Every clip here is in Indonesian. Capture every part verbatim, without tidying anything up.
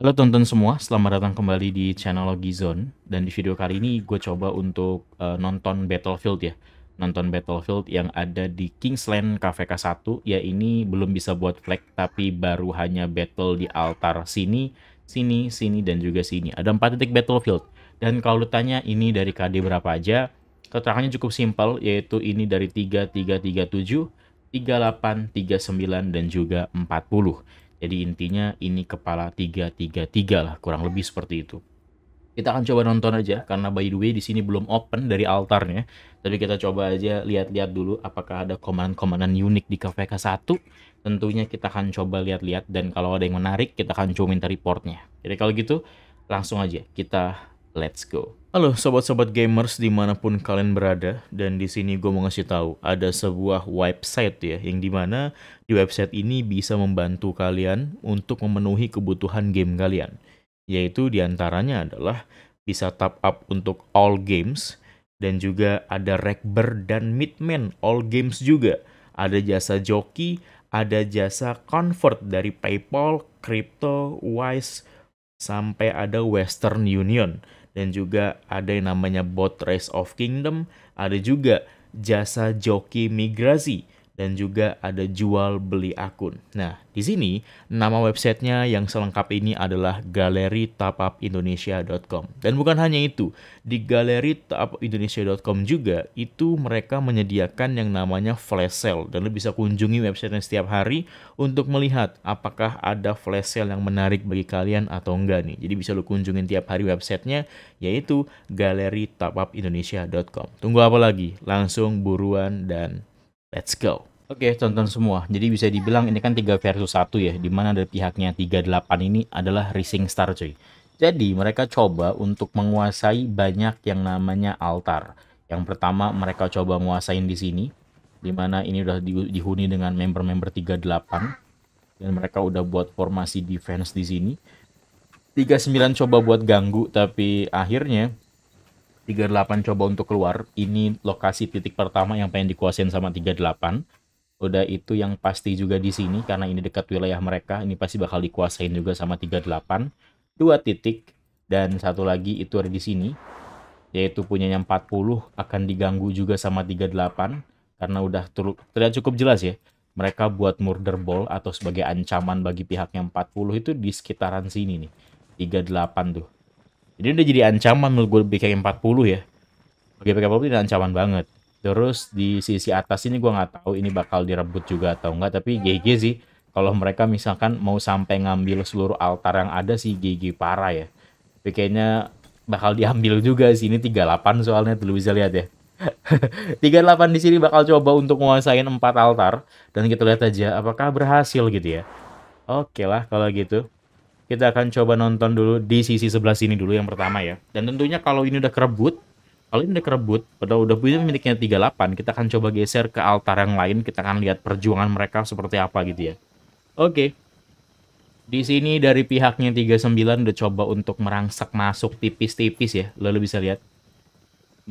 Halo tonton semua, selamat datang kembali di channel Logi Zone. Dan di video kali ini gue coba untuk uh, nonton Battlefield ya. Nonton Battlefield yang ada di Kingsland K V K satu. Ya ini belum bisa buat flag, tapi baru hanya battle di altar sini, sini, sini, dan juga sini. Ada empat titik Battlefield. Dan kalau ditanya ini dari K D berapa aja, keterangannya cukup simpel, yaitu ini dari tiga, tiga, tiga, tujuh, tiga puluh delapan, tiga puluh sembilan, dan juga empat puluh. Jadi intinya ini kepala tiga tiga tiga lah, kurang lebih seperti itu. Kita akan coba nonton aja, karena by the way di sini belum open dari altarnya. Tapi kita coba aja lihat-lihat dulu apakah ada komandan-komandan unik di K V K satu. Tentunya kita akan coba lihat-lihat, dan kalau ada yang menarik kita akan coba minta reportnya. Jadi kalau gitu langsung aja kita let's go. Halo sobat-sobat gamers dimanapun kalian berada, dan di sini gue mau ngasih tahu ada sebuah website ya, yang dimana di website ini bisa membantu kalian untuk memenuhi kebutuhan game kalian, yaitu diantaranya adalah bisa top up untuk all games, dan juga ada rekber dan midman all games juga, ada jasa joki, ada jasa convert dari PayPal, crypto, Wise, sampai ada Western Union. Dan juga ada yang namanya bot Race of Kingdom, ada juga jasa joki migrasi, dan juga ada jual beli akun. Nah, di sini nama websitenya yang selengkap ini adalah galeri top up indonesia dot com. Dan bukan hanya itu, di galeri top up indonesia dot com juga itu mereka menyediakan yang namanya flash sale, dan lu bisa kunjungi websitenya setiap hari untuk melihat apakah ada flash sale yang menarik bagi kalian atau enggak nih. Jadi bisa lu kunjungin tiap hari websitenya, yaitu galeri top up indonesia dot com. Tunggu apa lagi? Langsung buruan dan let's go. Oke, okay, tonton semua. Jadi bisa dibilang ini kan tiga versus satu ya, dimana dari pihaknya tiga delapan ini adalah Rising Star cuy. Jadi mereka coba untuk menguasai banyak yang namanya altar. Yang pertama mereka coba nguasain di sini, dimana ini udah dihuni dengan member-member tiga delapan, dan mereka udah buat formasi defense di sini. tiga sembilan coba buat ganggu, tapi akhirnya tiga delapan coba untuk keluar. Ini lokasi titik pertama yang pengen dikuasain sama tiga delapan. Udah itu yang pasti juga di sini, karena ini dekat wilayah mereka, ini pasti bakal dikuasain juga sama tiga delapan. Dua titik, dan satu lagi itu ada di sini, yaitu punyanya empat puluh akan diganggu juga sama tiga delapan, karena udah terlihat cukup jelas ya. Mereka buat murder ball atau sebagai ancaman bagi pihaknya empat puluh itu di sekitaran sini nih, tiga delapan tuh. Jadi udah jadi ancaman menurut gue B K empat puluh ya. B K empat puluh ini ancaman banget. Terus di sisi atas ini gue nggak tahu ini bakal direbut juga atau nggak. Tapi G G sih. Kalau mereka misalkan mau sampai ngambil seluruh altar yang ada sih G G parah ya. Tapi kayaknya bakal diambil juga sih. Ini tiga delapan soalnya tuh bisa lihat ya. tiga delapan di sini bakal coba untuk menguasain empat altar. Dan kita lihat aja apakah berhasil gitu ya. Oke lah kalau gitu. Kita akan coba nonton dulu di sisi sebelah sini dulu yang pertama ya. Dan tentunya kalau ini udah kerebut, kalau ini udah kerebut, padahal udah punya miliknya tiga delapan, kita akan coba geser ke altar yang lain, kita akan lihat perjuangan mereka seperti apa gitu ya. Oke. Di sini dari pihaknya tiga sembilan udah coba untuk merangsak masuk tipis-tipis ya. Lalu bisa lihat.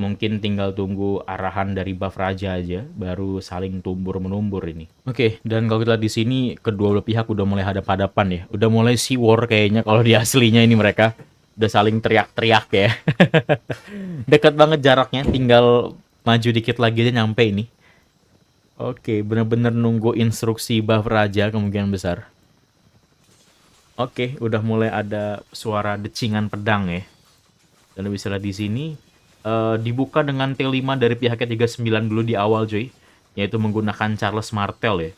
Mungkin tinggal tunggu arahan dari buff raja aja, baru saling tumbur menumbur ini. Oke, okay, dan kalau kita di sini kedua belah pihak udah mulai hadap-hadapan ya, udah mulai sea war kayaknya kalau di aslinya ini mereka udah saling teriak-teriak ya. Dekat banget jaraknya, tinggal maju dikit lagi aja nyampe ini. Oke, okay, bener-bener nunggu instruksi buff raja kemungkinan besar. Oke, okay, udah mulai ada suara decingan pedang ya. Dan bisa lihat di sini. Uh, dibuka dengan T lima dari pihaknya tiga sembilan dulu di awal cuy, yaitu menggunakan Charles Martel ya.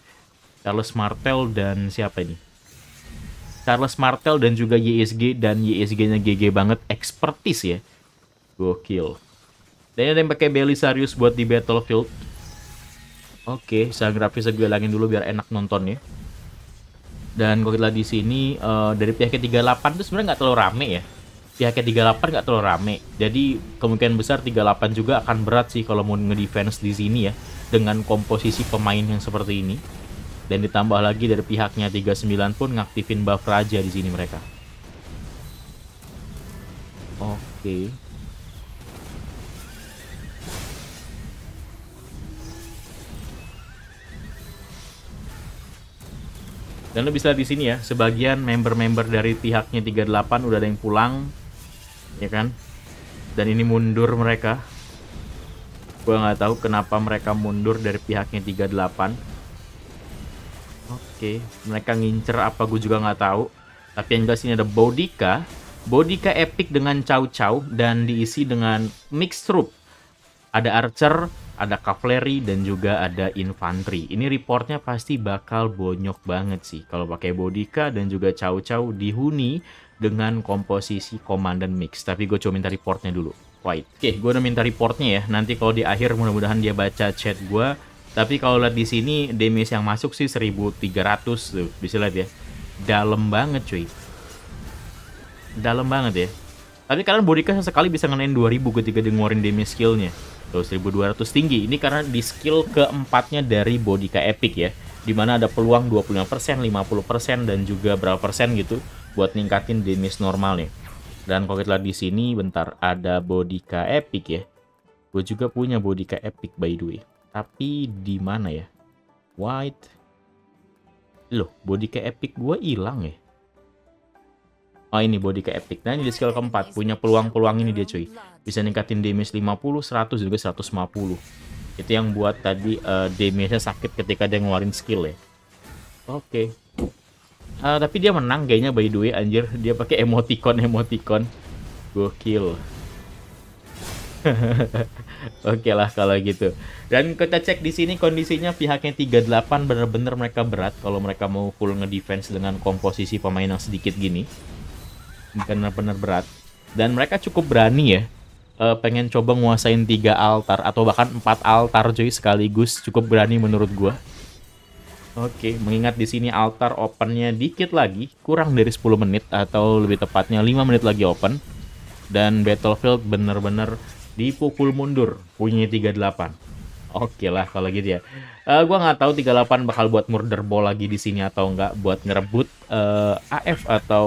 Charles Martel dan siapa ini? Charles Martel dan juga Y S G, dan Y S G-nya G G banget, expertise ya. Gokil. Dan ada yang pakai Belisarius buat di Battlefield. Oke, okay, saya grafisnya gue langin dulu biar enak nontonnya. Dan kalau kita di sini uh, dari pihaknya tiga delapan itu sebenarnya nggak terlalu rame ya. Pihaknya tiga delapan nggak terlalu rame, jadi kemungkinan besar tiga delapan juga akan berat sih kalau mau ngedefense di sini ya, dengan komposisi pemain yang seperti ini. Dan ditambah lagi dari pihaknya tiga sembilan pun ngaktifin buff raja di sini mereka. Oke. Okay. Dan lo bisa lihat di sini ya, sebagian member-member dari pihaknya tiga delapan udah ada yang pulang, ya kan? Dan ini mundur mereka. Gue nggak tahu kenapa mereka mundur dari pihaknya tiga delapan. Oke, mereka ngincer apa gue juga nggak tahu. Tapi yang jelas ini ada Boudica. Boudica epic dengan Cao Cao dan diisi dengan mixed troop. Ada archer, ada cavalry, dan juga ada infanteri. Ini reportnya pasti bakal bonyok banget sih kalau pakai Boudica dan juga Cao Cao dihuni dengan komposisi komandan mix. Tapi gue coba minta reportnya dulu. White. Oke, gue udah minta reportnya ya. Nanti kalau di akhir mudah-mudahan dia baca chat gue. Tapi kalau lihat di sini damage yang masuk sih seribu tiga ratus tuh. Bisa lihat ya. Dalam banget cuy. Dalam banget ya. Tapi kalian Boudica sesekali bisa ngenain dua ribu ketika dia ngeluarin damage skillnya. Terus seribu dua ratus tinggi, ini karena di skill keempatnya dari Boudica epic ya, dimana ada peluang dua puluh lima persen, lima puluh persen, dan juga berapa persen gitu buat ningkatin damage normalnya. Dan kalau kita lihat di sini, bentar, ada Boudica epic ya. Gue juga punya Boudica epic by the way, tapi di mana ya? White, loh, Boudica epic gue hilang ya. Oh ini Boudica epic. Nah ini di skill keempat. Punya peluang-peluang ini dia cuy. Bisa ningkatin damage lima puluh, seratus, juga seratus lima puluh. Itu yang buat tadi uh, damage-nya sakit ketika dia ngeluarin skill ya. Oke. Okay. Uh, tapi dia menang kayaknya by the way. Anjir dia pakai emoticon-emoticon. Gokil. Oke okay lah kalau gitu. Dan kita cek di sini kondisinya pihaknya tiga delapan bener-bener mereka berat. Kalau mereka mau full ngedefense dengan komposisi pemain yang sedikit gini. Benar-benar berat. Dan mereka cukup berani ya, e, pengen coba nguasain tiga altar atau bahkan empat altar cuy sekaligus. Cukup berani menurut gua. Oke, mengingat di sini altar opennya dikit lagi, kurang dari sepuluh menit atau lebih tepatnya lima menit lagi open. Dan Battlefield bener-bener dipukul mundur punya tiga delapan. Oke lah kalau gitu ya. Uh, gua nggak tahu tiga delapan bakal buat murder ball lagi di sini atau nggak buat ngerebut uh, A F atau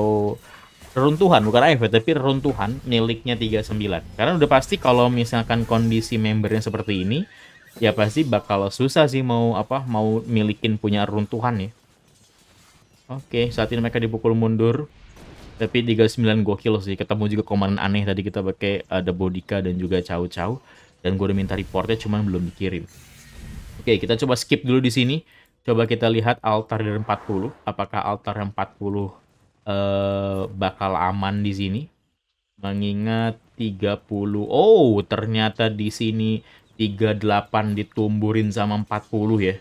runtuhan, bukan A F tapi runtuhan miliknya tiga sembilan. Karena udah pasti kalau misalkan kondisi membernya seperti ini, ya pasti bakal susah sih mau apa mau milikin punya runtuhan ya. Oke, saat ini mereka dipukul mundur. Tapi tiga sembilan gokil sih. Ketemu juga komandan aneh tadi kita pakai ada Boudica dan juga Cao Cao. Dan gue udah minta reportnya cuman belum dikirim. Oke, kita coba skip dulu di sini. Coba kita lihat altar dari empat puluh. Apakah altar empat puluh Uh, bakal aman di sini, mengingat tiga puluh. Oh, ternyata di sini tiga delapan ditumburin sama empat puluh ya.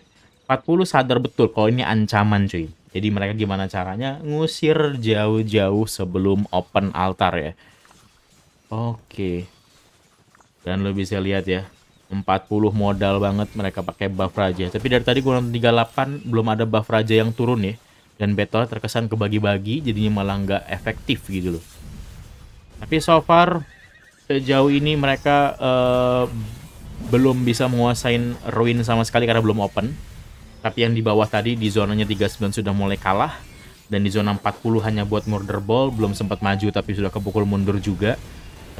empat puluh sadar betul kalau ini ancaman cuy. Jadi mereka gimana caranya ngusir jauh-jauh sebelum open altar ya. Oke. Dan lo bisa lihat ya, empat puluh modal banget mereka pakai buff raja. Tapi dari tadi gue nonton tiga delapan belum ada buff raja yang turun ya. Dan battle terkesan kebagi-bagi, jadinya malah nggak efektif gitu loh. Tapi so far, sejauh ini mereka uh, belum bisa menguasain ruin sama sekali karena belum open. Tapi yang di bawah tadi, di zonanya tiga sembilan sudah mulai kalah. Dan di zona empat puluh hanya buat murder ball, belum sempat maju tapi sudah kepukul mundur juga.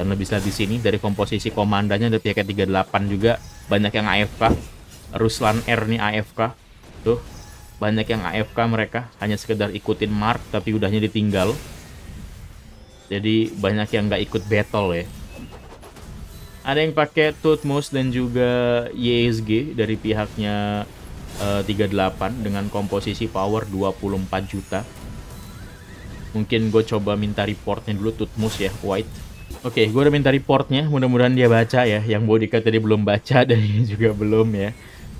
Dan lebih bisa di sini, dari komposisi komandannya dari pihak tiga delapan juga, banyak yang A F K. Ruslan R nih A F K. Tuh. Banyak yang A F K mereka, hanya sekedar ikutin mark tapi udahnya ditinggal. Jadi banyak yang nggak ikut battle ya. Ada yang pakai Thutmose dan juga Y S G dari pihaknya uh, tiga delapan dengan komposisi power dua puluh empat juta. Mungkin gue coba minta reportnya dulu Thutmose ya, White. Oke, gue udah minta reportnya, mudah-mudahan dia baca ya. Yang Boudica tadi belum baca dan ini juga belum ya.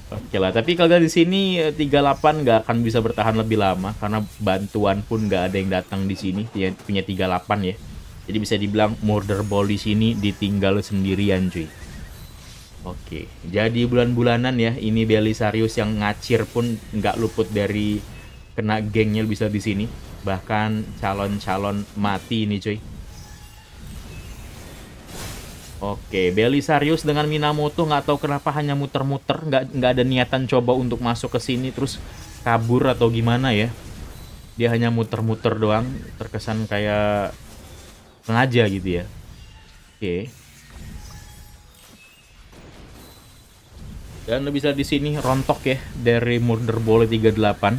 Oke lah, tapi kalau di sini tiga delapan nggak akan bisa bertahan lebih lama karena bantuan pun nggak ada yang datang di sini punya tiga delapan ya. Jadi bisa dibilang murder ball di sini ditinggal sendirian cuy. Oke, jadi bulan-bulanan ya ini Belisarius yang ngacir pun nggak luput dari kena gengnya bisa di sini. Bahkan calon-calon mati ini cuy. Oke, Belisarius dengan Minamoto nggak tahu kenapa hanya muter-muter, nggak nggak ada niatan coba untuk masuk ke sini terus kabur atau gimana ya. Dia hanya muter-muter doang, terkesan kayak sengaja gitu ya. Oke. Dan bisa di sini rontok ya dari murder ball tiga delapan.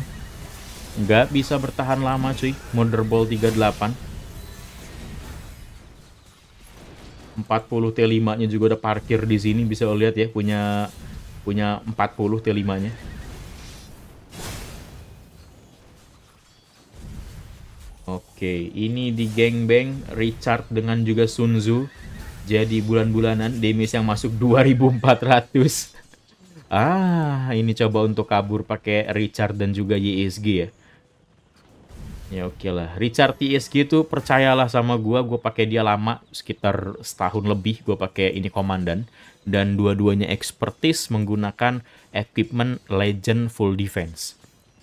Nggak bisa bertahan lama cuy. Murderball tiga puluh delapan. empat puluh T lima-nya juga udah parkir di sini, bisa lihat ya, punya punya empat puluh T lima-nya. Oke, ini di gangbang Richard dengan juga Sun Tzu. Jadi bulan-bulanan damage yang masuk dua ribu empat ratus. Ah, ini coba untuk kabur pakai Richard dan juga Y S G ya. Ya oke okay lah. Richard Y S G itu percayalah sama gua, gua pakai dia lama, sekitar setahun lebih gua pakai ini komandan, dan dua-duanya expertise menggunakan equipment Legend full defense.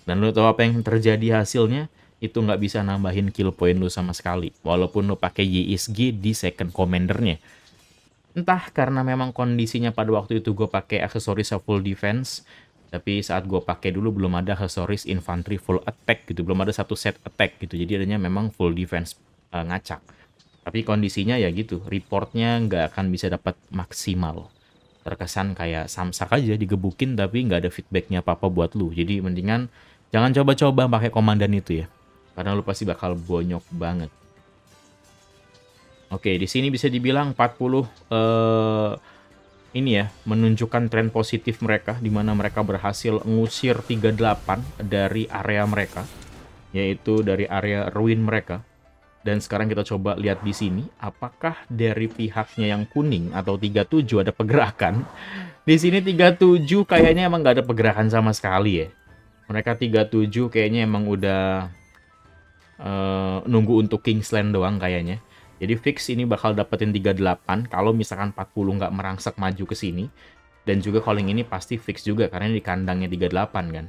Dan lu tahu apa yang terjadi hasilnya? Itu nggak bisa nambahin kill point lu sama sekali walaupun lu pakai Y S G di second commandernya. Entah karena memang kondisinya pada waktu itu gue pakai aksesoris full defense, tapi saat gue pakai dulu belum ada aksesoris infantry full attack gitu, belum ada satu set attack gitu, jadi adanya memang full defense uh, ngacak. Tapi kondisinya ya gitu, reportnya nggak akan bisa dapat maksimal, terkesan kayak samsak aja digebukin tapi nggak ada feedbacknya apa-apa buat lu. Jadi mendingan jangan coba-coba pakai komandan itu ya, karena lu pasti bakal bonyok banget. Oke, di sini bisa dibilang empat puluh eh, ini ya menunjukkan tren positif mereka, di mana mereka berhasil ngusir tiga puluh delapan dari area mereka, yaitu dari area ruin mereka. Dan sekarang kita coba lihat di sini apakah dari pihaknya yang kuning atau tiga puluh tujuh ada pergerakan. Di sini tiga puluh tujuh kayaknya emang nggak ada pergerakan sama sekali ya. Mereka tiga puluh tujuh kayaknya emang udah Uh, nunggu untuk Kingsland doang kayaknya. Jadi fix ini bakal dapetin tiga puluh delapan kalau misalkan empat puluh nggak merangsek maju ke sini. Dan juga calling ini pasti fix juga karena ini di kandangnya tiga puluh delapan kan.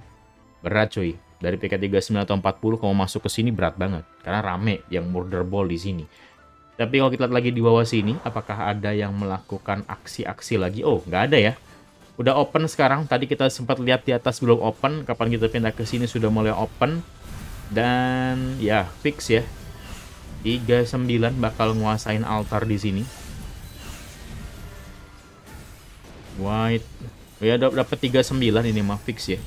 Berat cuy. Dari P K tiga puluh sembilan atau empat puluh kalau masuk ke sini berat banget karena rame yang murder ball di sini. Tapi kalau kita lihat lagi di bawah sini apakah ada yang melakukan aksi-aksi lagi? Oh, nggak ada ya. Udah open sekarang. Tadi kita sempat lihat di atas belum open, kapan kita pindah ke sini sudah mulai open. Dan ya fix ya tiga puluh sembilan bakal nguasain altar di sini. White ya dapat tiga puluh sembilan ini mah fix ya.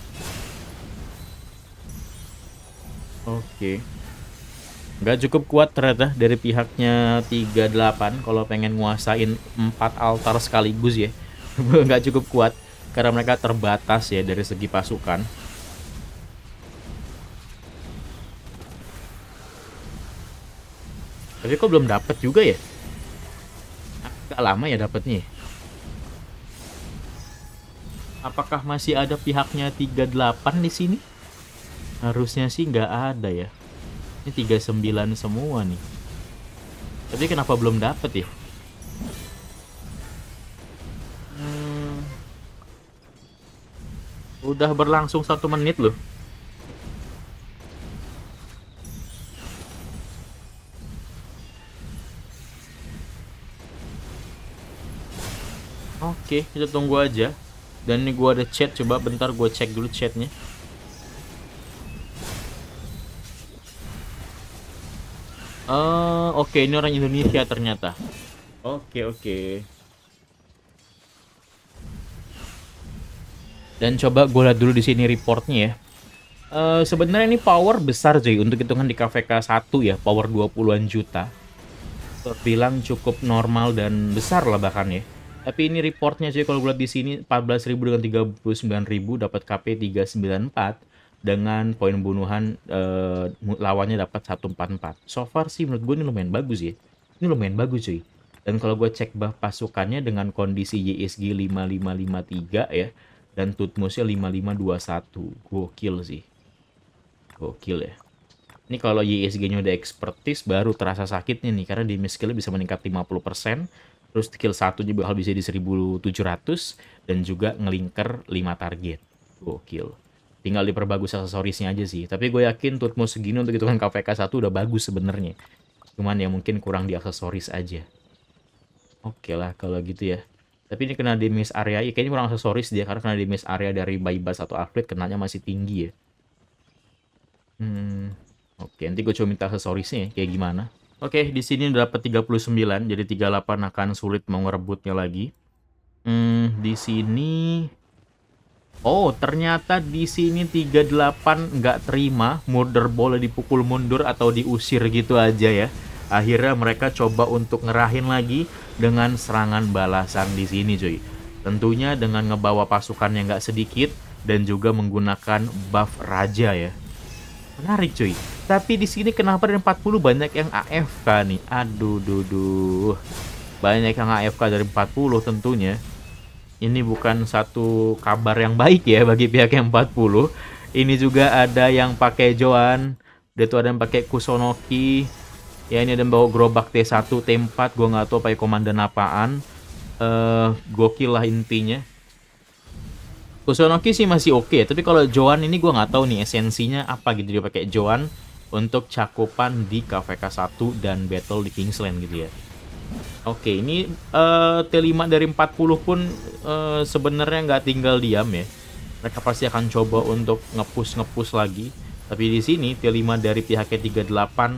Oke. Nggak cukup kuat ternyata dari pihaknya tiga puluh delapan kalau pengen nguasain empat altar sekaligus ya. Nggak cukup kuat karena mereka terbatas ya dari segi pasukan. Tapi kok belum dapat juga ya? Agak lama ya dapatnya. Apakah masih ada pihaknya tiga puluh delapan di sini? Harusnya sih nggak ada ya. Ini tiga puluh sembilan semua nih. Tapi kenapa belum dapat ya? Hmm. Udah berlangsung satu menit loh. Oke, kita tunggu aja. Dan ini gua ada chat, coba bentar gua cek dulu chatnya. Uh, oke, ini orang Indonesia ternyata. Oke, oke. Dan coba gua lihat dulu di sini reportnya ya. Uh, sebenarnya ini power besar cuy untuk hitungan di K V K satu ya, power dua puluhan juta. Terbilang cukup normal dan besar lah bahkan ya. Tapi ini reportnya cuy, kalau gue lihat di sini empat belas ribu dengan tiga puluh sembilan ribu dapat K P tiga ratus sembilan puluh empat dengan poin bunuhan eh, lawannya dapat seratus empat puluh empat. So far sih menurut gue ini lumayan bagus ya. Ini lumayan bagus cuy. Dan kalau gue cek bah pasukannya dengan kondisi Y S G lima lima lima tiga ya dan Thutmose-nya lima lima dua satu. Gokil sih. Gokil ya. Ini kalau Y S G-nya udah expertise baru terasa sakitnya nih karena damage skill bisa meningkat lima puluh persen. Terus kill satunya bakal bisa di seribu tujuh ratus dan juga ngelinker lima target. Gokil. Tinggal diperbagus aksesorisnya aja sih. Tapi gue yakin Thutmose segini untuk hitungan K V K satu udah bagus sebenarnya. Cuman ya mungkin kurang di aksesoris aja. Oke lah kalau gitu ya. Tapi ini kena damage area, ya kayaknya kurang aksesoris dia karena kena damage area dari Baybars atau Athlete kenanya masih tinggi ya. Hmm. Oke, nanti gue coba minta aksesorisnya ya, kayak gimana. Oke, di sini udah dapat tiga puluh sembilan, jadi tiga puluh delapan akan sulit mau ngerebutnya lagi. Hmm, di sini Oh, ternyata di sini tiga puluh delapan nggak terima, murder boleh dipukul mundur atau diusir gitu aja ya. Akhirnya mereka coba untuk ngerahin lagi dengan serangan balasan di sini, cuy. Tentunya dengan ngebawa pasukannya nggak sedikit dan juga menggunakan buff raja ya. Menarik, cuy. Tapi di sini kenapa dari empat puluh banyak yang A F K nih? Aduh, duduh. Banyak yang A F K dari empat puluh tentunya. Ini bukan satu kabar yang baik ya bagi pihak yang empat puluh. Ini juga ada yang pakai Joan. Dia tuh ada yang pakai Kusunoki. Ya, ini ada yang bawa gerobak T satu, T empat. Gue nggak tahu pakai komandan apaan. Uh, gokil lah intinya. Kusunoki sih masih oke. Okay, tapi kalau Joan ini gue nggak tahu nih esensinya apa gitu. Dia pakai Joan untuk cakupan di K V K satu dan battle di Kingsland gitu ya. Oke, ini uh, T lima dari empat puluh pun uh, sebenarnya nggak tinggal diam ya. Mereka pasti akan coba untuk ngepush-ngepush lagi. Tapi di sini T lima dari pihaknya tiga puluh delapan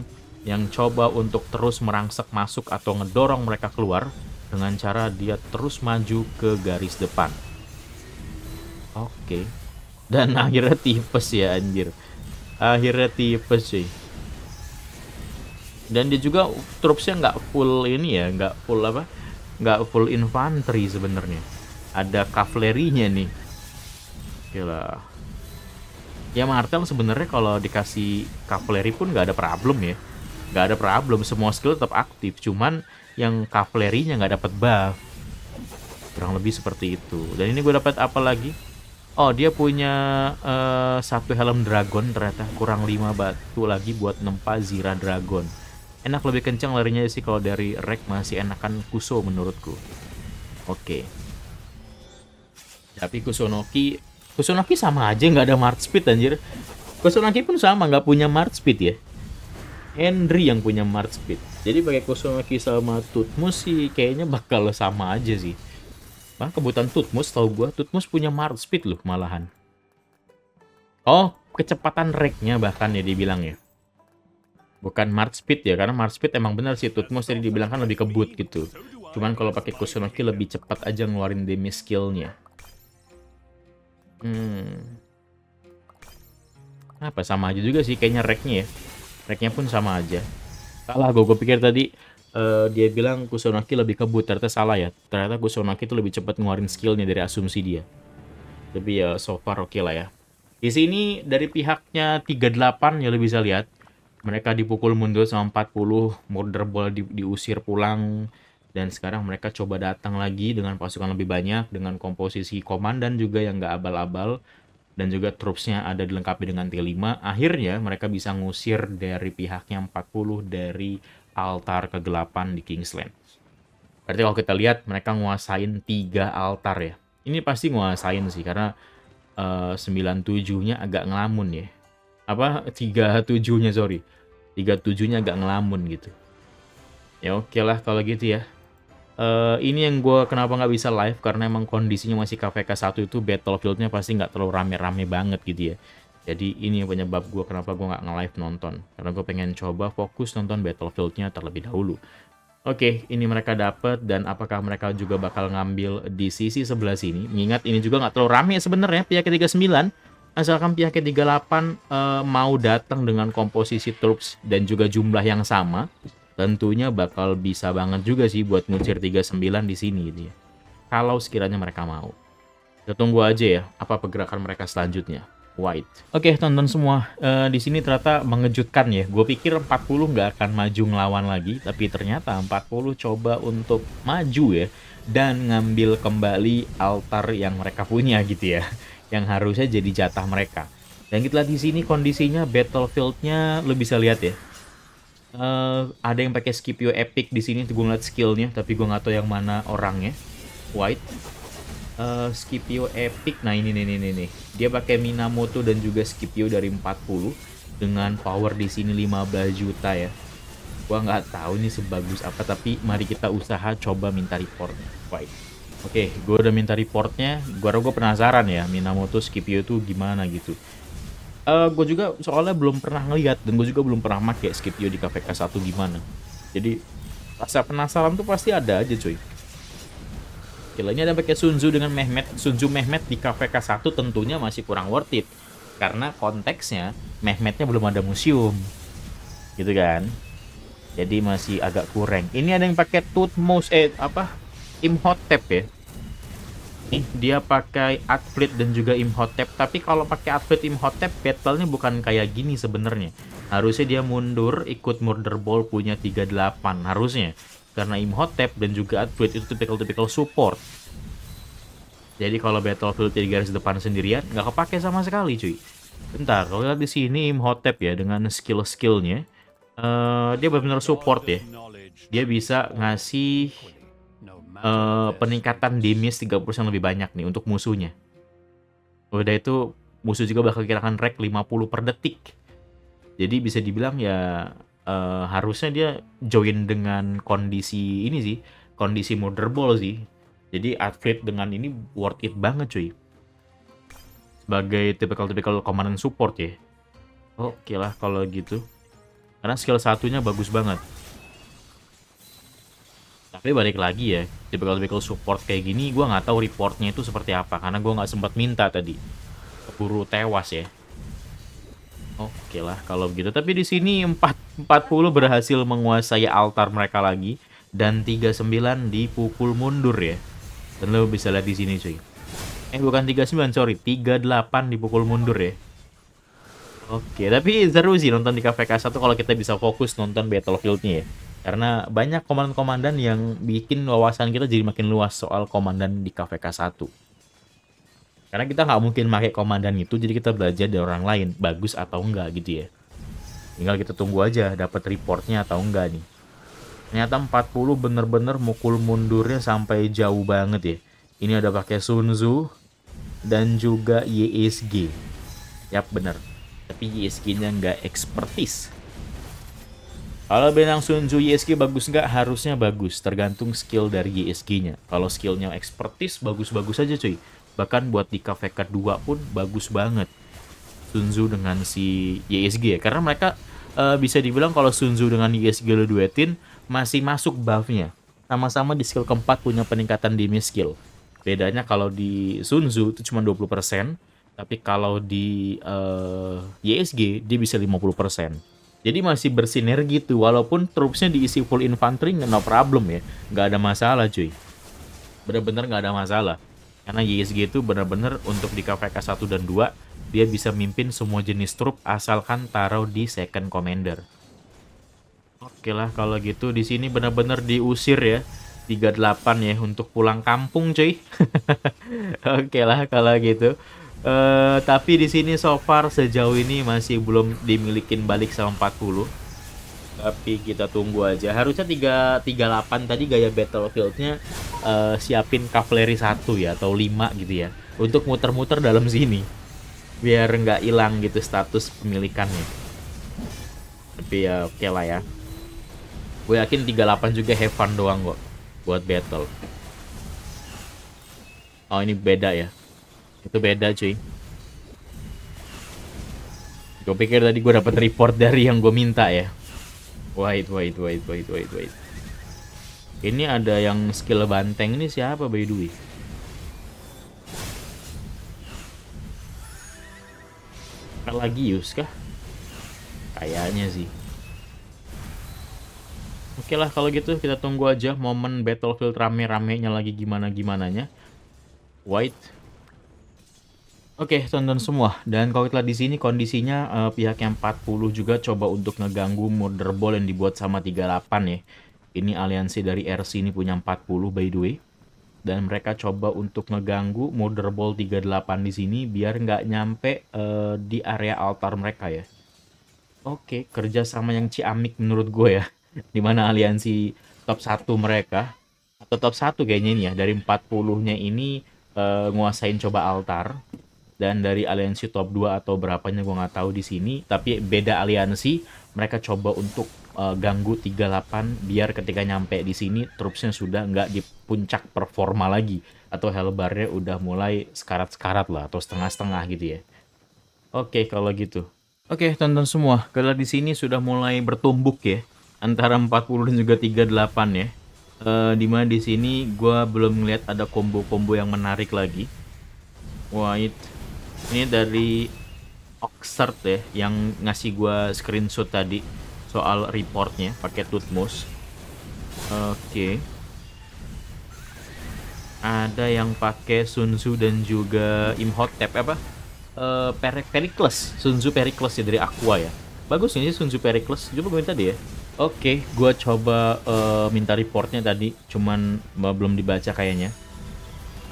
yang coba untuk terus merangsek masuk atau ngedorong mereka keluar dengan cara dia terus maju ke garis depan. Oke. Dan akhirnya tipes ya, anjir. Akhirnya tipes sih. Dan dia juga trupsnya nggak full ini ya, nggak full apa, nggak full infanteri sebenarnya. Ada kavalerinya nih. Gila. Ya Martel sebenarnya kalau dikasih kavaleri pun nggak ada problem ya. Nggak ada problem, semua skill tetap aktif. Cuman yang kavalerinya nggak dapat buff. Kurang lebih seperti itu. Dan ini gue dapat apa lagi? Oh, dia punya uh, satu helm dragon ternyata. Kurang lima batu lagi buat nempa Zira Dragon. Enak, lebih kencang larinya sih kalau dari rek, masih enakan Kuso menurutku. Oke. Okay. Tapi Kusunoki, Kusunoki sama aja nggak ada march speed anjir. Kusunoki pun sama nggak punya march speed ya. Henry yang punya march speed. Jadi pakai Kusunoki sama Thutmose sih kayaknya bakal sama aja sih. Bah, kebutuhan Thutmose tahu gua, Thutmose punya march speed loh malahan. Oh, kecepatan reknya bahkan ya dibilang ya. Bukan march speed ya, karena march speed emang benar sih Thutmose tadi dibilang kan lebih kebut gitu. Cuman kalau pakai Kusunoki lebih cepat aja ngeluarin damage skillnya. Hmm. Apa sama aja juga sih kayaknya reknya ya. Reknya pun sama aja. Salah gue, gue pikir tadi uh, dia bilang Kusunoki lebih kebut, ternyata salah ya. Ternyata Kusunoki itu lebih cepat ngeluarin skillnya dari asumsi dia. Tapi ya so far oke okay lah ya. Di sini dari pihaknya tiga puluh delapan ya lo bisa lihat. Mereka dipukul mundur sama empat puluh, murder ball di, diusir pulang. Dan sekarang mereka coba datang lagi dengan pasukan lebih banyak, dengan komposisi komandan juga yang nggak abal-abal. Dan juga trupsnya ada dilengkapi dengan T lima. Akhirnya mereka bisa ngusir dari pihaknya empat puluh dari altar kegelapan di Kingsland. Berarti kalau kita lihat mereka nguasain tiga altar ya. Ini pasti nguasain sih, karena uh, sembilan puluh tujuh-nya agak ngelamun ya. Apa tiga puluh tujuh-nya sorry tiga puluh tujuh-nya agak ngelamun gitu ya. Oke okay lah kalau gitu ya. Uh, ini yang gue kenapa nggak bisa live karena emang kondisinya masih K V K satu itu battlefieldnya pasti nggak terlalu rame-rame banget gitu ya. Jadi ini penyebab gue kenapa gue nggak nge-live nonton, karena gue pengen coba fokus nonton battlefieldnya terlebih dahulu. Oke, okay, ini mereka dapat, dan apakah mereka juga bakal ngambil di sisi sebelah sini? Mengingat ini juga nggak terlalu rame sebenarnya pihak tiga puluh sembilan. Asalkan pihak tiga puluh delapan uh, mau datang dengan komposisi troops dan juga jumlah yang sama, tentunya bakal bisa banget juga sih buat ngusir tiga puluh sembilan di sini gitu ya. Kalau sekiranya mereka mau. Kita tunggu aja ya apa pergerakan mereka selanjutnya. White. Oke, okay, tonton semua. Uh, di sini ternyata mengejutkan ya. Gue pikir empat puluh nggak akan maju ngelawan lagi, tapi ternyata empat puluh coba untuk maju ya dan ngambil kembali altar yang mereka punya gitu ya, yang harusnya jadi jatah mereka. Dan kita lihat di sini kondisinya battlefieldnya lo bisa lihat ya. Uh, ada yang pakai Scipio epic di sini, gue ngeliat skillnya, tapi gue nggak tahu yang mana orangnya. White, uh, Scipio epic. Nah ini nih nih nih, dia pakai Minamoto dan juga Scipio dari empat puluh dengan power di sini lima belas juta ya. Gue nggak tahu ini sebagus apa, tapi mari kita usaha coba minta reportnya. White. Oke, okay, gue udah minta reportnya. Gue gue penasaran ya Minamoto Scipio itu gimana gitu. Uh, gue juga soalnya belum pernah ngeliat, dan gue juga belum pernah pakai Scipio di K V K satu gimana. Jadi rasa penasaran tuh pasti ada aja cuy. Kali ini ada pakai Sun Tzu dengan Mehmet. Sun Tzu Mehmet di K V K satu tentunya masih kurang worth it. Karena konteksnya Mehmetnya belum ada museum. Gitu kan. Jadi masih agak kurang. Ini ada yang pakai Thutmose eh apa? Imhotep ya. Nih, dia pakai atlet dan juga Imhotep, tapi kalau pakai atlet Imhotep battle-nya bukan kayak gini sebenarnya. Harusnya dia mundur ikut murder ball punya tiga puluh delapan harusnya. Karena Imhotep dan juga atlet itu typical-typical support. Jadi kalau Battlefield di garis depan sendirian nggak kepake sama sekali, cuy. Bentar, kalau lihat di sini Imhotep ya dengan skill-skillnya, uh, dia benar-benar support ya. Dia bisa ngasih Uh, peningkatan damage tiga puluh persen lebih banyak nih untuk musuhnya. Udah itu musuh juga bakal kirakan rank lima puluh per detik. Jadi bisa dibilang ya uh, harusnya dia join dengan kondisi ini sih, kondisi murder ball sih. Jadi athlete dengan ini worth it banget cuy. Sebagai typical-typical command support ya. Oke lah kalau gitu. Karena skill satunya bagus banget. Tapi balik lagi ya, typical-typical support kayak gini gue nggak tahu reportnya itu seperti apa karena gue nggak sempat minta tadi, keburu tewas ya. Oke lah kalau begitu. Tapi di sini empat empat puluh berhasil menguasai altar mereka lagi dan tiga puluh sembilan dipukul mundur ya. Dan lo bisa lihat di sini cuy. Eh bukan tiga puluh sembilan sorry, tiga puluh delapan dipukul mundur ya. Oke, tapi seru sih nonton di K V K satu kalau kita bisa fokus nonton Battlefield-nya ya. Karena banyak komandan-komandan yang bikin wawasan kita jadi makin luas soal komandan di K V K satu. Karena kita nggak mungkin pakai komandan itu, jadi kita belajar dari orang lain, bagus atau enggak gitu ya. Tinggal kita tunggu aja dapat reportnya atau enggak nih. Ternyata empat puluh bener-bener mukul mundurnya sampai jauh banget ya. Ini ada pakai Sun Tzu dan juga Y S G. Yap bener, tapi Y S G-nya nggak expertise. Kalau benang Sun Tzu Y S G bagus nggak? Harusnya bagus, tergantung skill dari Y S G-nya. Kalau skillnya expertise, bagus-bagus aja cuy. Bahkan buat di K V K dua pun bagus banget Sun Tzu dengan si Y S G ya. Karena mereka uh, bisa dibilang kalau Sun Tzu dengan Y S G lo duetin, masih masuk buff-nya. Sama-sama di skill keempat punya peningkatan damage skill. Bedanya kalau di Sun Tzu itu cuma dua puluh persen, tapi kalau di uh, Y S G dia bisa lima puluh persen. Jadi masih bersinergi tuh, walaupun troops-nya diisi full infantry, no problem ya. Nggak ada masalah cuy. Bener-bener nggak ada masalah. Karena Y S G itu bener-bener untuk di K V K satu dan dua, dia bisa mimpin semua jenis troop asalkan taruh di second commander. Oke lah kalau gitu, di sini bener-bener diusir ya. tiga puluh delapan ya untuk pulang kampung cuy. Oke lah kalau gitu. Uh, tapi di sini so far sejauh ini masih belum dimilikin balik sama empat puluh. Tapi kita tunggu aja. Harusnya tiga tiga delapan tadi gaya Battlefield-nya uh, siapin kavaleri satu ya atau lima gitu ya. Untuk muter-muter dalam sini. Biar nggak hilang gitu status pemilikannya. Tapi ya oke lah ya. Gue yakin tiga puluh delapan juga have fun doang kok buat battle. Oh ini beda ya. Itu beda cuy. Gue pikir tadi gue dapat report dari yang gue minta ya. Wait wait wait wait wait wait. Ini ada yang skill banteng ini siapa by the way? Pelagius kah? Kayaknya sih. Oke lah kalau gitu kita tunggu aja momen Battlefield rame-ramenya lagi gimana-gimananya. Wait. Oke, okay, tonton semua. Dan kalau kita di sini kondisinya uh, pihak yang empat puluh juga coba untuk ngeganggu murder ball yang dibuat sama tiga puluh delapan ya. Ini aliansi dari R C ini punya empat puluh by the way. Dan mereka coba untuk ngeganggu murder ball tiga puluh delapan di sini biar nggak nyampe uh, di area altar mereka ya. Oke, okay, kerja sama yang ciamik menurut gue ya. Dimana aliansi top satu mereka. Atau top satu kayaknya ini ya. Dari empat puluh-nya ini uh, nguasain coba altar. Dan dari aliansi top dua atau berapanya gue nggak tahu di sini, tapi beda aliansi mereka coba untuk uh, ganggu tiga puluh delapan biar ketika nyampe di sini troopsnya sudah nggak di puncak performa lagi atau hellbarnya udah mulai sekarat-sekarat lah atau setengah-setengah gitu ya. Oke okay, kalau gitu. Oke okay, tonton semua, kalau di sini sudah mulai bertumbuk ya antara empat puluh dan juga tiga puluh delapan ya. Uh, dimana di sini gue belum ngeliat ada combo-combo yang menarik lagi. Wah, it. Ini dari Oxford ya, yang ngasih gue screenshot tadi soal reportnya pakai Thutmose. Oke. Okay. Ada yang pakai Sun Tzu dan juga Imhotep apa? Uh, Pericles, Sun Tzu Pericles ya, dari Aqua ya. Bagus ini Sun Tzu Pericles. Coba gue minta dia. Oke, okay, gue coba uh, minta reportnya tadi, cuman belum dibaca kayaknya.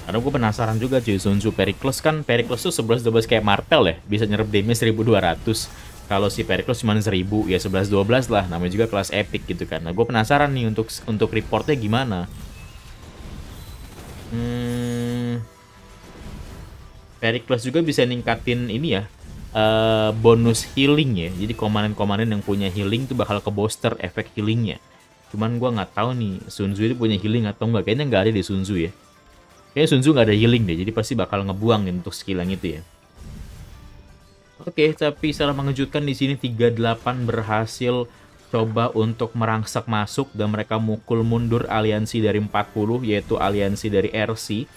Karena gue penasaran juga cuy, Sun Tzu Pericles kan, Pericles tuh sebelas dua belas kayak Martel ya, bisa nyerap damage seribu dua ratus. Kalau si Pericles cuma seribu, ya sebelas dua belas lah, namanya juga kelas epic gitu kan. Nah gue penasaran nih untuk untuk reportnya gimana. Hmm, Pericles juga bisa ningkatin ini ya. Uh, bonus healing ya, jadi komanen-komanen yang punya healing tuh bakal ke booster efek healingnya. Cuman gua nggak tahu nih Sun Tzu itu punya healing atau nggak, kayaknya nggak ada di Sun Tzu ya. Kayaknya Sun Tzu nggak ada healing deh, jadi pasti bakal ngebuang untuk skill yang itu ya. Oke, okay, tapi secara mengejutkan di sini tiga delapan berhasil coba untuk merangsak masuk dan mereka mukul mundur aliansi dari empat puluh, yaitu aliansi dari R C.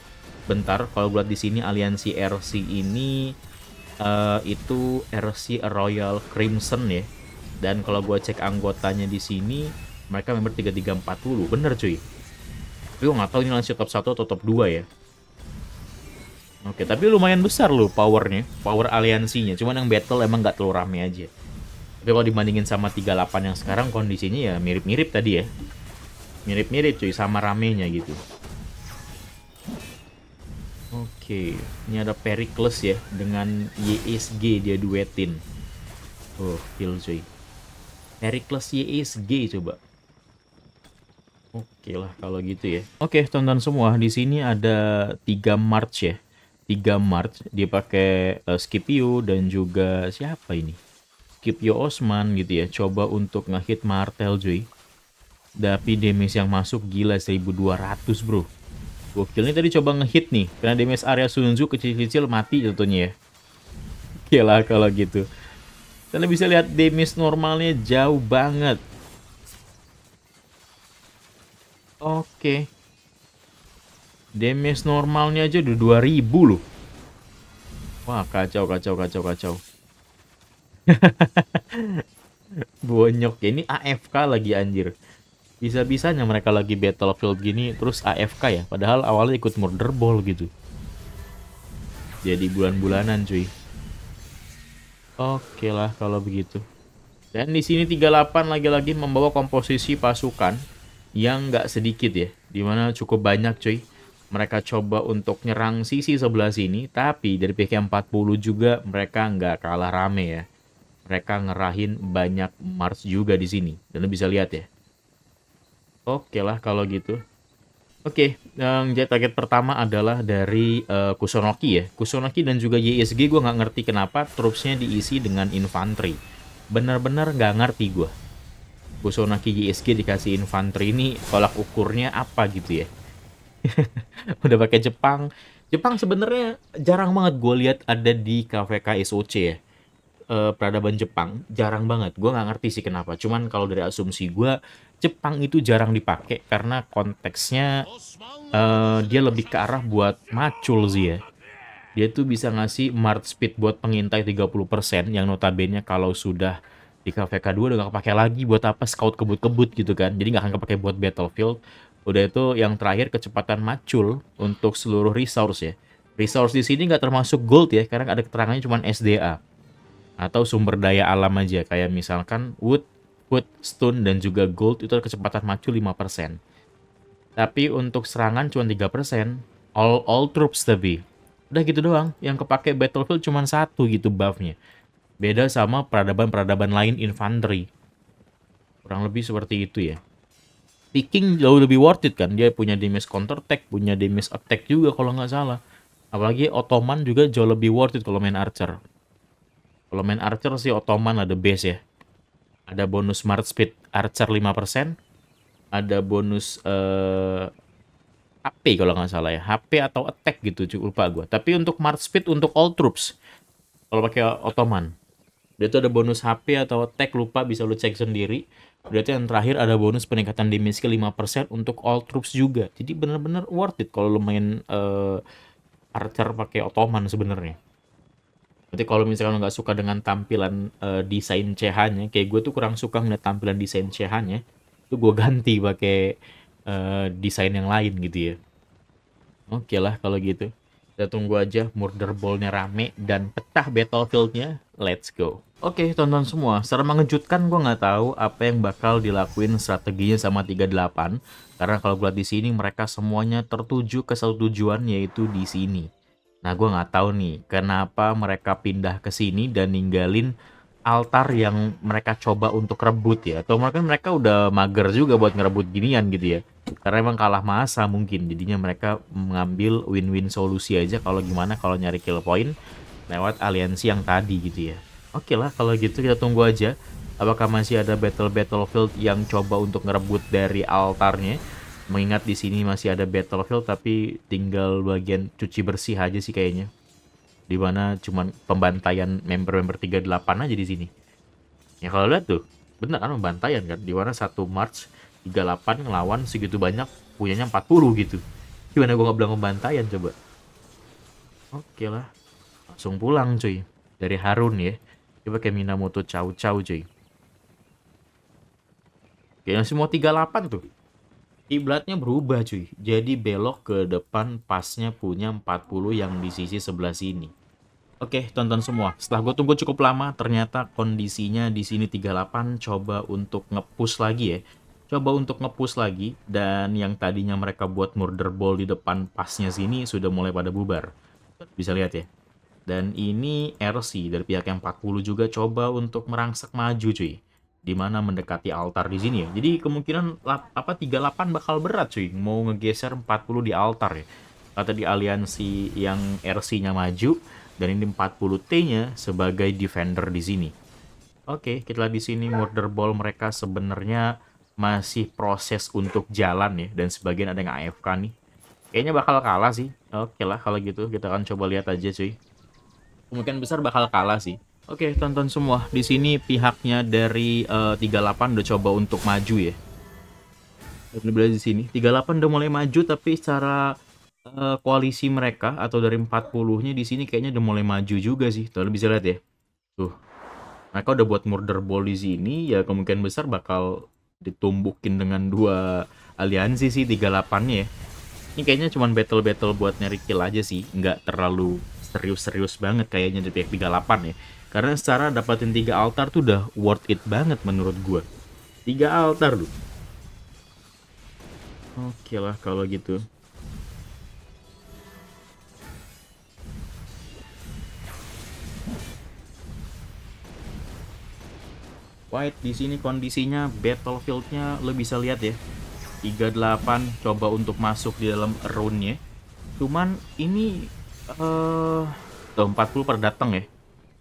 Bentar, kalau buat di sini aliansi R C ini. Uh, itu R C Royal Crimson ya. Dan kalau gue cek anggotanya di sini, mereka member tiga tiga empat nol. Bener cuy. Tapi gue gak tau ini langsung top satu atau top dua ya. Oke, tapi lumayan besar loh powernya, power aliansinya. Cuman yang battle emang gak terlalu rame aja. Tapi kalau dibandingin sama tiga delapan yang sekarang, kondisinya ya mirip-mirip tadi ya. Mirip-mirip cuy, sama ramenya gitu. Oke, okay. Ini ada Pericles ya, dengan Y S G dia duetin. Oh, kill cuy. Pericles Y S G coba. Oke okay lah kalau gitu ya. Oke, okay, tonton semua. Di sini ada tiga March ya. tiga March, dia pakai uh, Scipio dan juga siapa ini? Scipio Osman gitu ya. Coba untuk ngehit Martel cuy. Tapi damage yang masuk gila seribu dua ratus bro. Gokilnya tadi coba ngehit nih, karena damage area Sun Tzu kecil-kecil mati jatuhnya ya. Gila kalau gitu. Kalian bisa lihat damage normalnya jauh banget. Oke. Okay. Damage normalnya aja udah dua ribu loh. Wah kacau, kacau, kacau, kacau. Bonyok ya, ini A F K lagi anjir. Bisa-bisanya mereka lagi Battlefield gini terus A F K ya. Padahal awalnya ikut murder ball gitu. Jadi bulan-bulanan cuy. Oke lah kalau begitu. Dan di sini tiga delapan lagi-lagi membawa komposisi pasukan yang nggak sedikit ya. Dimana cukup banyak cuy. Mereka coba untuk nyerang sisi sebelah sini. Tapi dari P K empat puluh juga mereka nggak kalah rame ya. Mereka ngerahin banyak Mars juga di sini. Dan lo bisa lihat ya. Oke okay lah kalau gitu. Oke, okay, yang jadi target pertama adalah dari uh, Kusunoki ya. Kusunoki dan juga Y S G gue nggak ngerti kenapa troops-nya diisi dengan infanteri. Bener-bener nggak ngerti gue. Kusunoki Y S G dikasih infanteri ini tolak ukurnya apa gitu ya? Udah pakai Jepang. Jepang sebenarnya jarang banget gue lihat ada di K V K S O C ya. Uh, peradaban Jepang jarang banget, gue nggak ngerti sih kenapa. Cuman kalau dari asumsi gue, Jepang itu jarang dipakai karena konteksnya uh, dia lebih ke arah buat macul sih ya. Dia tuh bisa ngasih march speed buat pengintai tiga puluh persen yang notabene kalau sudah di K V K dua udah nggak kepake lagi, buat apa scout kebut-kebut gitu kan. Jadi nggak akan kepake buat Battlefield. Udah itu yang terakhir kecepatan macul untuk seluruh resource ya. Resource di sini nggak termasuk gold ya, karena ada keterangannya cuman S D A. Atau sumber daya alam aja, kayak misalkan wood, wood, stone, dan juga gold itu kecepatan maju lima persen. Tapi untuk serangan cuma tiga persen, all, all troops tapi. Udah gitu doang, yang kepake Battlefield cuma satu gitu buffnya. Beda sama peradaban-peradaban lain infanteri. Kurang lebih seperti itu ya. Viking jauh lebih worth it kan, dia punya damage counter attack, punya damage attack juga kalau nggak salah. Apalagi Ottoman juga jauh lebih worth it kalau main Archer. Kalau main Archer sih Ottoman ada base ya. Ada bonus Smart Speed Archer lima persen. Ada bonus uh, H P kalau nggak salah ya. H P atau attack gitu, lupa gue. Tapi untuk Smart Speed untuk all troops. Kalau pakai Ottoman. Dia tuh ada bonus H P atau attack, lupa, bisa lu cek sendiri. Berarti yang terakhir ada bonus peningkatan damage ke lima persen untuk all troops juga. Jadi bener-bener worth it kalau lo main uh, archer pakai Ottoman sebenarnya. Berarti kalau misalkan nggak suka dengan tampilan uh, desain C H-nya, kayak gue tuh kurang suka ngeliat tampilan desain C H-nya, itu gue ganti pakai uh, desain yang lain gitu ya. Oke okay lah kalau gitu. Kita tunggu aja murder ball-nya rame dan pecah battlefield-nya. Let's go. Oke, okay, tonton semua. Secara mengejutkan gue nggak tahu apa yang bakal dilakuin strateginya sama tiga delapan. Karena kalau gue lihat di sini mereka semuanya tertuju ke satu tujuan, yaitu di sini. Nah, gue nggak tahu nih kenapa mereka pindah ke sini dan ninggalin altar yang mereka coba untuk rebut ya. Atau mungkin mereka udah mager juga buat ngerebut ginian gitu ya. Karena emang kalah masa mungkin. Jadinya mereka mengambil win-win solusi aja kalau gimana kalau nyari kill point lewat aliansi yang tadi gitu ya. Oke lah kalau gitu kita tunggu aja apakah masih ada battle battlefield yang coba untuk ngerebut dari altarnya. Mengingat di sini masih ada battlefield tapi tinggal bagian cuci bersih aja sih kayaknya. Dimana cuman pembantaian member-member tiga delapan aja di sini. Ya kalau lihat tuh bener kan pembantaian kan. Dimana satu March tiga delapan ngelawan segitu banyak punyanya empat puluh gitu. Gimana gue gak bilang pembantaian coba. Oke lah langsung pulang cuy dari Harun ya. Coba kayak Minamoto Cao Cao cuy. Kayaknya semua tiga delapan tuh kiblatnya berubah cuy. Jadi belok ke depan pasnya punya empat puluh yang di sisi sebelah sini. Oke tonton semua. Setelah gue tunggu cukup lama ternyata kondisinya di sini tiga delapan coba untuk nge-push lagi ya. Coba untuk nge-push lagi. Dan yang tadinya mereka buat murder ball di depan pasnya sini sudah mulai pada bubar. Bisa lihat ya. Dan ini R C dari pihak yang empat puluh juga coba untuk merangsek maju cuy. Dimana mendekati altar di sini ya. Jadi kemungkinan apa tiga delapan bakal berat cuy. Mau ngegeser empat puluh di altar ya. Atau di aliansi yang R C-nya maju. Dan ini empat puluh T-nya sebagai defender di sini. Oke kita lihat di sini murder ball mereka sebenarnya masih proses untuk jalan ya. Dan sebagian ada yang A F K nih. Kayaknya bakal kalah sih. Oke lah kalau gitu kita akan coba lihat aja cuy. Kemungkinan besar bakal kalah sih. Oke, tonton semua. Di sini pihaknya dari uh, tiga delapan udah coba untuk maju ya. Di sini tiga delapan udah mulai maju tapi secara uh, koalisi mereka atau dari empat puluh-nya di sini kayaknya udah mulai maju juga sih. Tuh, bisa lihat ya. Tuh. Mereka udah buat murder ball di sini ya kemungkinan besar bakal ditumbukin dengan dua aliansi sih tiga delapan-nya ya. Ini kayaknya cuman battle-battle buat nyari kill aja sih, nggak terlalu serius-serius banget kayaknya di pihak tiga delapan ya. Karena secara dapatin tiga altar tuh udah worth it banget menurut gue. tiga altar tuh. Oke lah kalau gitu. White di sini kondisinya battlefieldnya lo bisa lihat ya. tiga delapan coba untuk masuk di dalam round-nya. Cuman ini Uh, tuh empat puluh pada datang ya,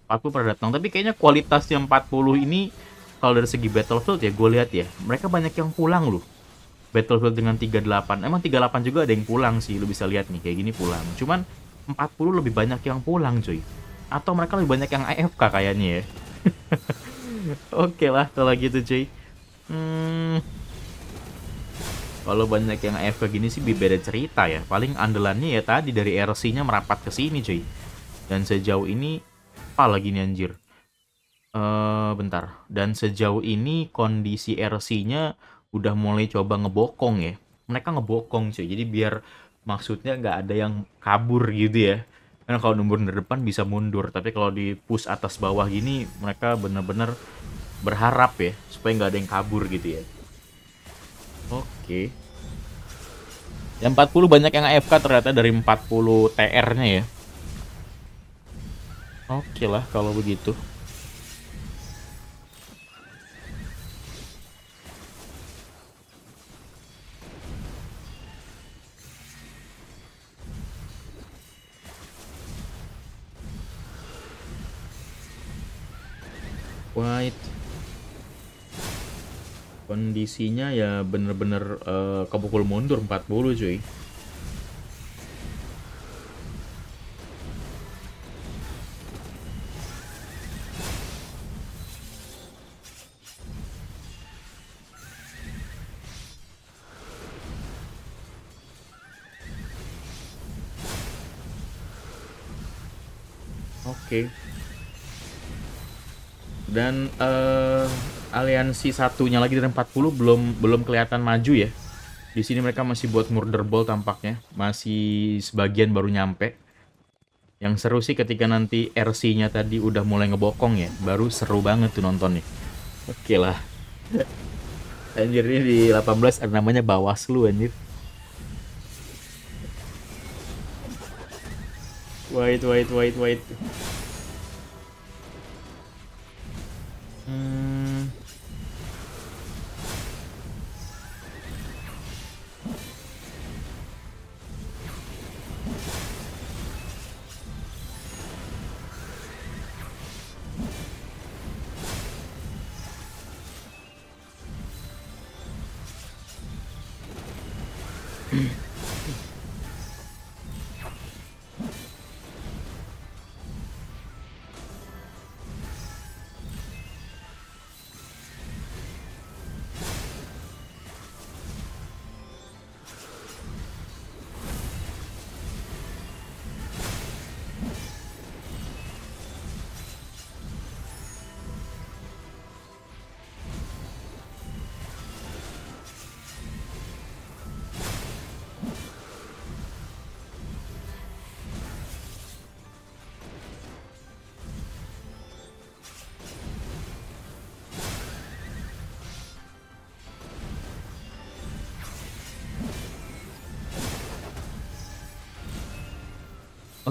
empat puluh pada datang. Tapi kayaknya kualitasnya empat puluh ini kalau dari segi battlefield ya gue lihat ya, mereka banyak yang pulang loh. Battlefield dengan tiga delapan, emang tiga delapan juga ada yang pulang sih, lu bisa lihat nih kayak gini pulang. Cuman empat puluh lebih banyak yang pulang cuy. Atau mereka lebih banyak yang A F K kayaknya ya. Oke okay lah kalau gitu cuy. Hmm, kalau banyak yang A F K gini sih beda cerita ya. Paling andalannya ya tadi dari R C-nya merapat ke sini cuy. Dan sejauh ini apa lagi nih anjir? Uh, bentar. Dan sejauh ini kondisi R C-nya udah mulai coba ngebokong ya. Mereka ngebokong cuy. Jadi biar maksudnya nggak ada yang kabur gitu ya. Karena kalau mundur dari depan bisa mundur. Tapi kalau di push atas bawah gini mereka bener-bener berharap ya supaya nggak ada yang kabur gitu ya. Oke. Yang empat puluh banyak yang A F K ternyata dari empat puluh T R-nya ya. Oke lah kalau begitu. White kondisinya ya bener-bener uh, kepukul mundur empat puluh cuy. Oke. Okay. Dan uh, aliansi satunya lagi dari empat puluh belum belum kelihatan maju ya. Di sini mereka masih buat murder ball tampaknya. Masih sebagian baru nyampe. Yang seru sih ketika nanti R C-nya tadi udah mulai ngebokong ya. Baru seru banget tuh nontonnya. Oke okay lah. Anjir ini di delapan belas ada namanya Bawaslu anjir. Wait, wait, wait, wait. Hmm.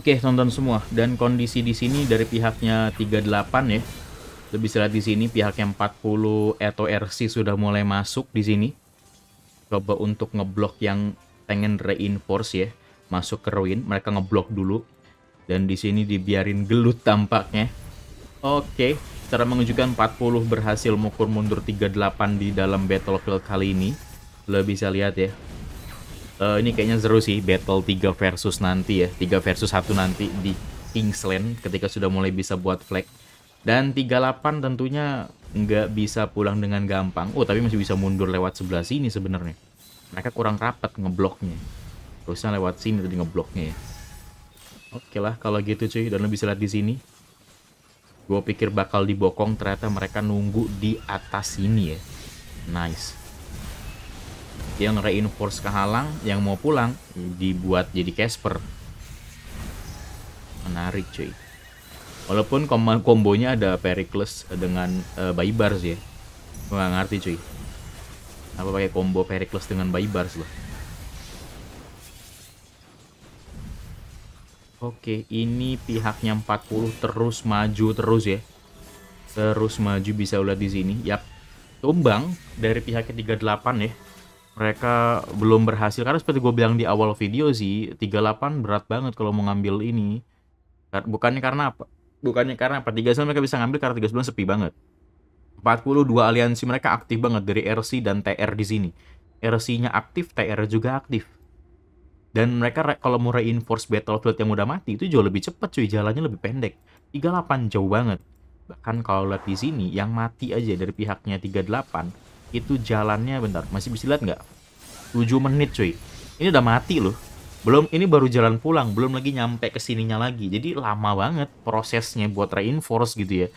Oke, tonton semua. Dan kondisi di sini dari pihaknya tiga puluh delapan ya. Lebih bisa lihat di sini pihaknya empat puluh atau R C sudah mulai masuk di sini. Coba untuk ngeblok yang pengen reinforce ya. Masuk ke ruin, mereka ngeblok dulu. Dan di sini dibiarin gelut tampaknya. Oke, cara menunjukkan empat puluh berhasil mengukur mundur tiga puluh delapan di dalam Battlefield kali ini. Lebih bisa lihat ya. Uh, ini kayaknya seru sih battle tiga versus nanti ya, tiga versus satu nanti di Kingsland ketika sudah mulai bisa buat flag. Dan tiga puluh delapan tentunya nggak bisa pulang dengan gampang. Oh, tapi masih bisa mundur lewat sebelah sini sebenarnya. Mereka kurang rapat ngebloknya. Terusnya lewat sini tadi ngebloknya ya. Oke lah kalau gitu cuy, dan lo bisa lihat di sini. Gue pikir bakal dibokong, ternyata mereka nunggu di atas sini ya. Nice. Yang reinforce kehalang, yang mau pulang dibuat jadi Casper. Menarik cuy. Walaupun kombonya ada Pericles dengan uh, Baybars ya. Gua gak ngerti cuy. Apa pakai combo Pericles dengan Baybars loh. Oke, ini pihaknya empat puluh terus maju terus ya. Terus maju bisa ulat di sini. Yap. Tumbang dari pihaknya tiga puluh delapan ya. Mereka belum berhasil, karena seperti gue bilang di awal video sih, tiga puluh delapan berat banget kalau mau ngambil ini. Bukannya karena apa? Bukannya karena apa? tiga puluh sembilan mereka bisa ngambil karena tiga puluh sembilan sepi banget. empat puluh dua aliansi mereka aktif banget dari R C dan T R di sini. R C-nya aktif, T R juga aktif. Dan mereka kalau mau reinforce Battlefield yang udah mati, itu jauh lebih cepat cuy, jalannya lebih pendek. tiga puluh delapan jauh banget. Bahkan kalau lihat di sini, yang mati aja dari pihaknya tiga puluh delapan, itu jalannya bentar, masih bisa lihat nggak? tujuh menit cuy. Ini udah mati loh. Belum, ini baru jalan pulang, belum lagi nyampe ke sininya lagi. Jadi lama banget prosesnya buat reinforce gitu ya.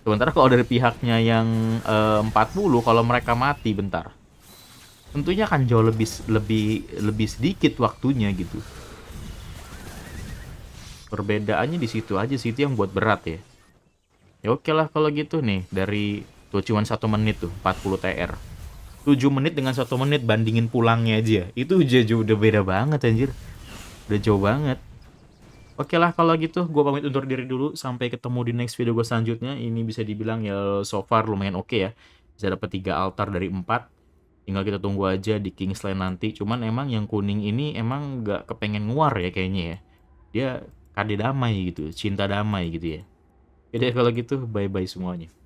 Sementara kalau dari pihaknya yang eh, empat puluh, kalau mereka mati bentar, tentunya akan jauh lebih lebih lebih sedikit waktunya gitu. Perbedaannya di situ aja sih, itu yang buat berat ya. Ya oke lah kalau gitu nih, dari tuh cuman satu menit tuh, empat puluh T R. tujuh menit dengan satu menit, bandingin pulangnya aja. Itu jauh udah beda banget anjir. Udah jauh banget. Oke lah kalau gitu, gue pamit undur diri dulu. Sampai ketemu di next video gue selanjutnya. Ini bisa dibilang ya so far lumayan oke okay ya. Bisa dapat tiga altar dari empat. Tinggal kita tunggu aja di Kingsland nanti. Cuman emang yang kuning ini emang gak kepengen nguar ya kayaknya ya. Dia kade damai gitu, cinta damai gitu ya. Jadi kalau gitu, bye-bye semuanya.